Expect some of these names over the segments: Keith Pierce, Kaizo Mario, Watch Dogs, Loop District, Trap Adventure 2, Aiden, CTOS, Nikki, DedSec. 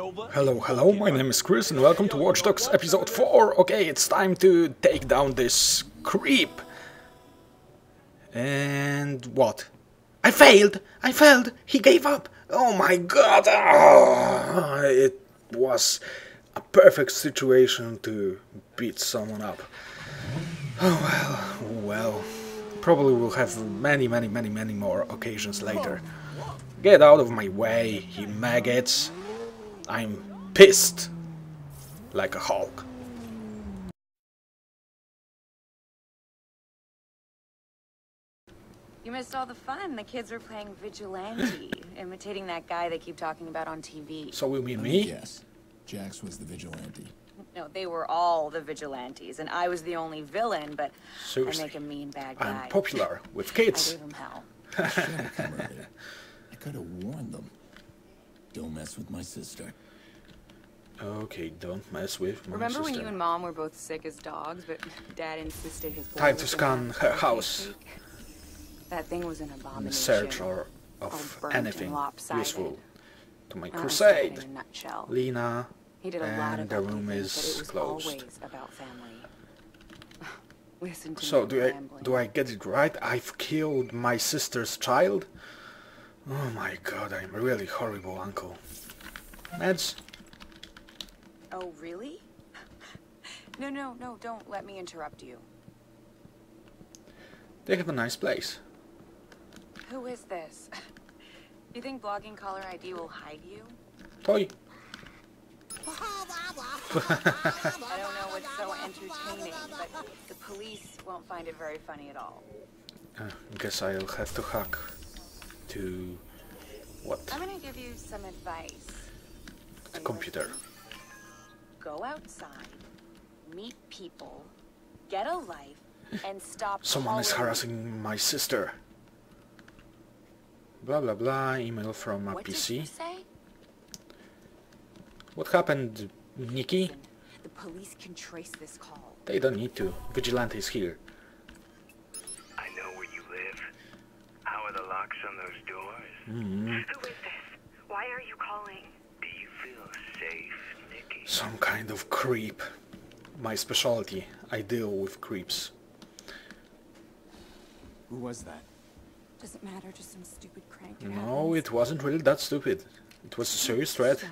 Hello, my name is Chris and welcome to Watch Dogs episode 4. Okay, it's time to take down this creep. And what? I failed! He gave up! Oh my god! Oh, it was a perfect situation to beat someone up. Oh well. Probably will have many more occasions later. Get out of my way, you maggots. I'm pissed like a Hulk. You missed all the fun. The kids were playing vigilante, imitating that guy they keep talking about on TV. So you mean me? Yes. Jax was the vigilante. No, they were all the vigilantes, and I was the only villain, but seriously, I make a mean bad guy. I'm popular with kids. I gave them hell. I could have warned them. Don't mess with my sister. Okay, don't mess with my sister. Remember when you and Mom were both sick as dogs, but Dad insisted his time to scan her house. That thing was an abomination. In search of anything useful to my crusade. Lena, he did a lot and the room is closed. About Listen to so do I get it right? I've killed my sister's child? Oh my god, I'm a really horrible uncle. Meds? Oh, really? No, don't let me interrupt you. They have a nice place. Who is this? You think blogging caller ID will hide you? Toy. I don't know what's so entertaining, but the police won't find it very funny at all. I guess I'll have to hack. To what? I'm gonna give you some advice. The computer. Go outside, meet people, get a life, and stop. Someone is harassing my sister. Blah blah blah. Email from a PC. What did you say? What happened, Nikki? Listen, the police can trace this call. They don't need to. Vigilante is here. The locks on those doors. Who is this? Why are you calling? Do you feel safe, Nikki? Some kind of creep. My specialty. I deal with creeps. Who was that? Doesn't matter, just some stupid crank. No, it wasn't really that stupid. It was a serious threat.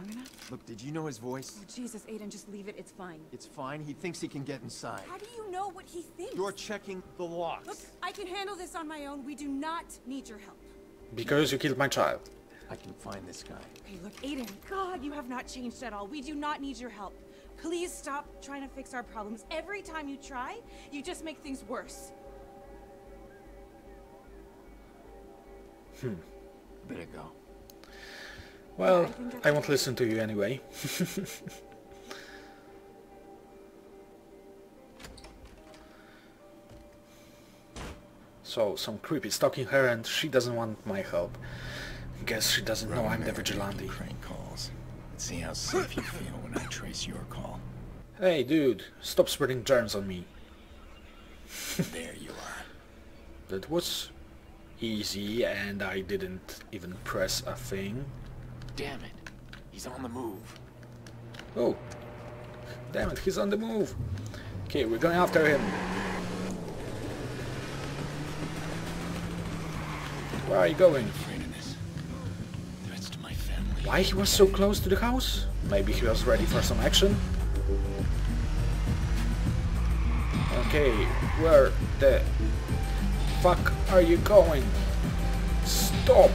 Look, did you know his voice? Oh, Jesus, Aiden, just leave it. It's fine. It's fine. He thinks he can get inside. How do you know what he thinks? You're checking the locks. Look, I can handle this on my own. We do not need your help. Because you killed my child. I can find this guy. Hey, look, Aiden. God, you have not changed at all. We do not need your help. Please stop trying to fix our problems. Every time you try, you just make things worse. Better go. Well, yeah, I won't listen to you anyway. So, some creep is stalking her and she doesn't want my help. Guess she doesn't know I'm the vigilante. Crank calls. See how safe you feel when I trace your call. Hey dude, stop spreading germs on me. There you are. That was easy and I didn't even press a thing. Damn it, he's on the move. Oh, damn it, he's on the move. Okay, we're going after him. Where are you going? Why he was so close to the house? Maybe he was ready for some action. Okay, where the fuck are you going? Stop!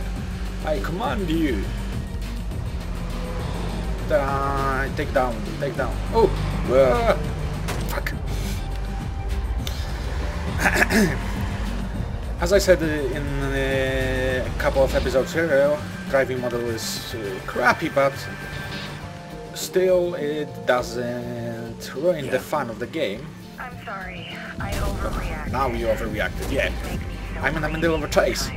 I command you! Take down. Oh, fuck. As I said in a couple of episodes ago, driving model is crappy, but still it doesn't ruin the fun of the game. I'm sorry, I overreacted. Now you overreacted, yeah. I'm in the middle of a chase.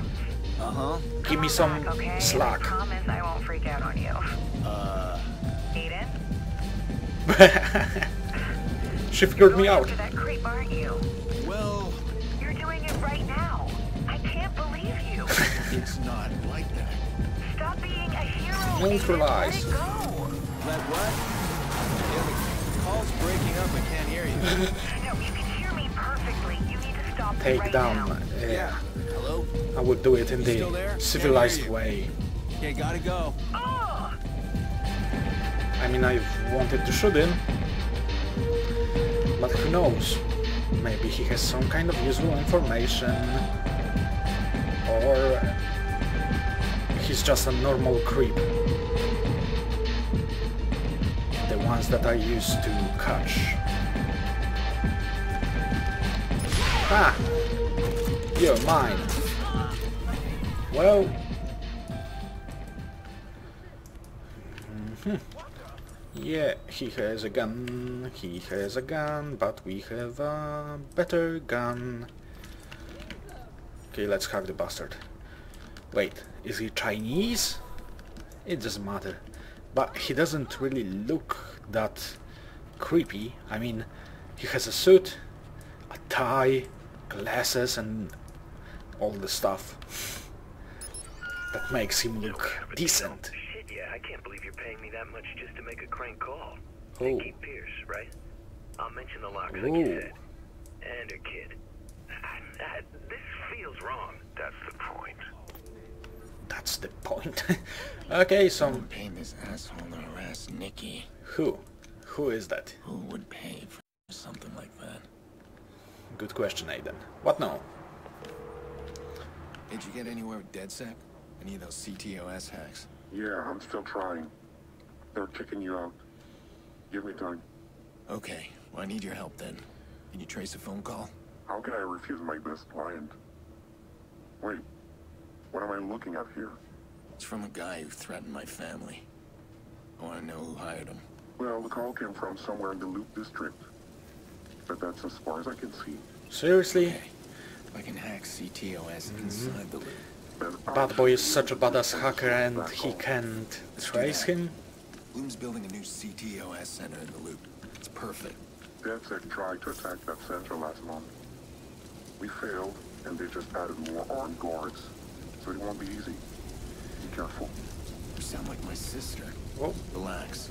Give me some slack. Promise I won't freak out on you. Aiden? She figured me out. That creep, aren't you? Well, you're doing it right now. I can't believe you. It's not like that. Stop being a hero. Don't realize. Let it go. What? Yeah, the call's breaking up. I can't hear you. No, you can hear me perfectly. You need to stop it right now. Take down. Yeah. Hello? I would do it in the civilized way. Okay, gotta go. Oh! I mean, I've wanted to shoot him. But who knows? Maybe he has some kind of useful information. Or he's just a normal creep. The ones that I used to catch. Ah! You're mine. Well... Yeah, he has a gun, but we have a better gun. Okay, let's hack the bastard. Wait, is he Chinese? It doesn't matter. But he doesn't really look that creepy. I mean, he has a suit, a tie, glasses and all the stuff. That makes him look decent. I can't believe you're paying me that much just to make a crank call. Oh. Hey, Keith Pierce, right? I'll mention the locks like you said. And her kid. This feels wrong. That's the point. That's the point. Okay, so... I'm paying this asshole to harass Nikki. Who? Who is that? Who would pay for something like that? Good question, Aiden. What now? Did you get anywhere with DedSec? Any of those CTOS hacks? Yeah, I'm still trying. They're kicking you out. Give me time. Okay, well, I need your help then. Can you trace a phone call? How can I refuse my best client? Wait, what am I looking at here? It's from a guy who threatened my family. I want to know who hired him. Well, the call came from somewhere in the Loop District. But that's as far as I can see. Seriously? Okay. I can hack CTOS inside the Loop. Bad Boy is such a badass hacker and he can't trace him. Bloom's building a new CTOS center in the Loop. It's perfect. DedSec tried to attack that center last month. We failed and they just added more armed guards. So it won't be easy. Be careful. You sound like my sister. Oh. Relax.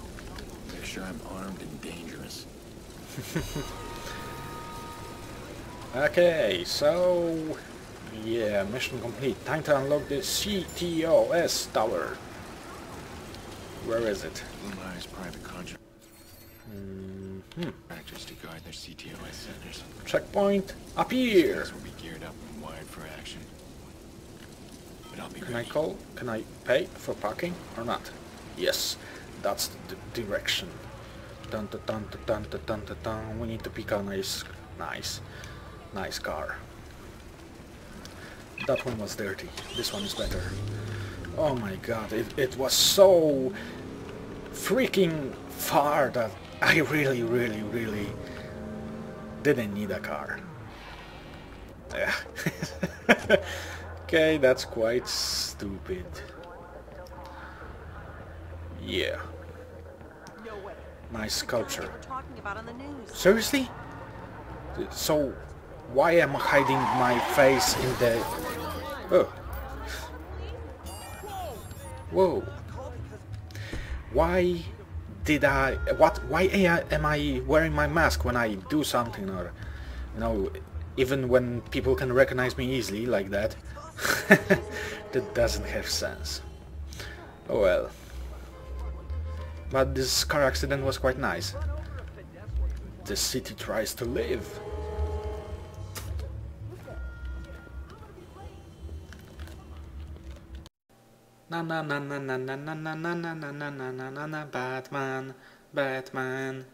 Make sure I'm armed and dangerous. Okay, so... Yeah, mission complete. Time to unlock the CTOS tower. Where is it? Lumar's private contract. Actors to guard their CTOS centers. Checkpoint up here. This will be geared up and wired for action. But I'll be ready. Can I call? Can I pay for parking or not? Yes, that's the direction. Dun dun dun dun dun dun dun dun. We need to pick a nice car. That one was dirty. This one is better. Oh my god, it was so freaking far that I really didn't need a car. Yeah. Okay, that's quite stupid. Yeah. Nice sculpture. Seriously? So... Why am I hiding my face in the... Oh. Whoa. Why did I... What? Why am I wearing my mask when I do something or... You know, even when people can recognize me easily like that. That doesn't have sense. Oh well. But this car accident was quite nice. The city tries to live. Na na na na na na na na na na na na na na na Batman, Batman.